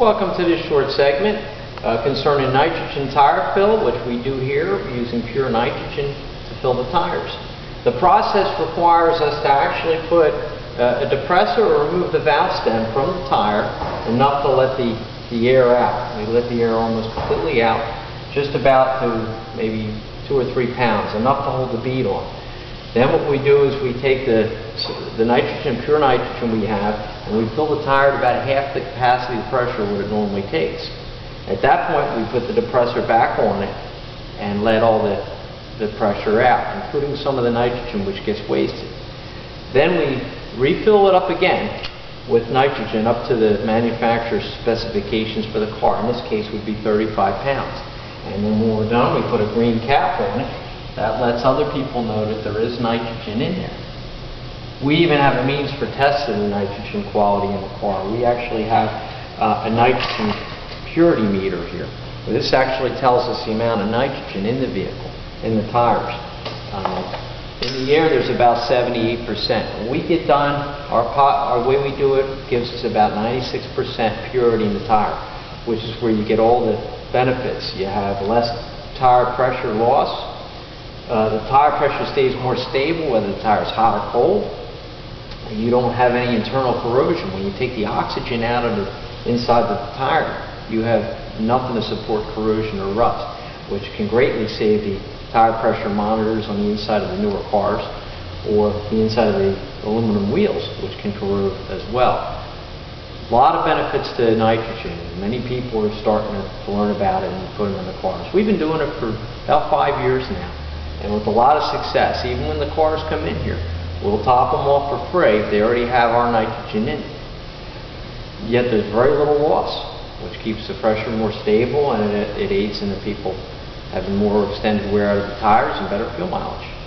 Welcome to this short segment concerning nitrogen tire fill, which we do here using pure nitrogen to fill the tires. The process requires us to actually put a depressor or remove the valve stem from the tire, enough to let the air out. We let the air almost completely out, just about to maybe 2 or 3 pounds, enough to hold the bead on. Then what we do is we take the nitrogen, pure nitrogen we have, and we fill the tire at about half the capacity of pressure what it normally takes. At that point, we put the depressor back on it and let all the pressure out, including some of the nitrogen which gets wasted. Then we refill it up again with nitrogen up to the manufacturer's specifications for the car. In this case, would be 35 pounds. And then when we're done, we put a green cap on it. That lets other people know that there is nitrogen in there. We even have a means for testing the nitrogen quality in the car. We actually have a nitrogen purity meter here. This actually tells us the amount of nitrogen in the vehicle, in the tires. In the air, there's about 78%. When we get done, our way we do it gives us about 96% purity in the tire, which is where you get all the benefits. You have less tire pressure loss. The tire pressure stays more stable whether the tire is hot or cold. You don't have any internal corrosion. When you take the oxygen out of the inside of the tire, you have nothing to support corrosion or rust, which can greatly save the tire pressure monitors on the inside of the newer cars or the inside of the aluminum wheels, which can corrode as well. A lot of benefits to nitrogen. Many people are starting to learn about it and put it in the cars. We've been doing it for about 5 years now, and with a lot of success. Even when the cars come in here, we'll top them off for free if they already have our nitrogen in it. Yet there's very little loss, which keeps the pressure more stable, and it aids in the people having more extended wear out of the tires and better fuel mileage.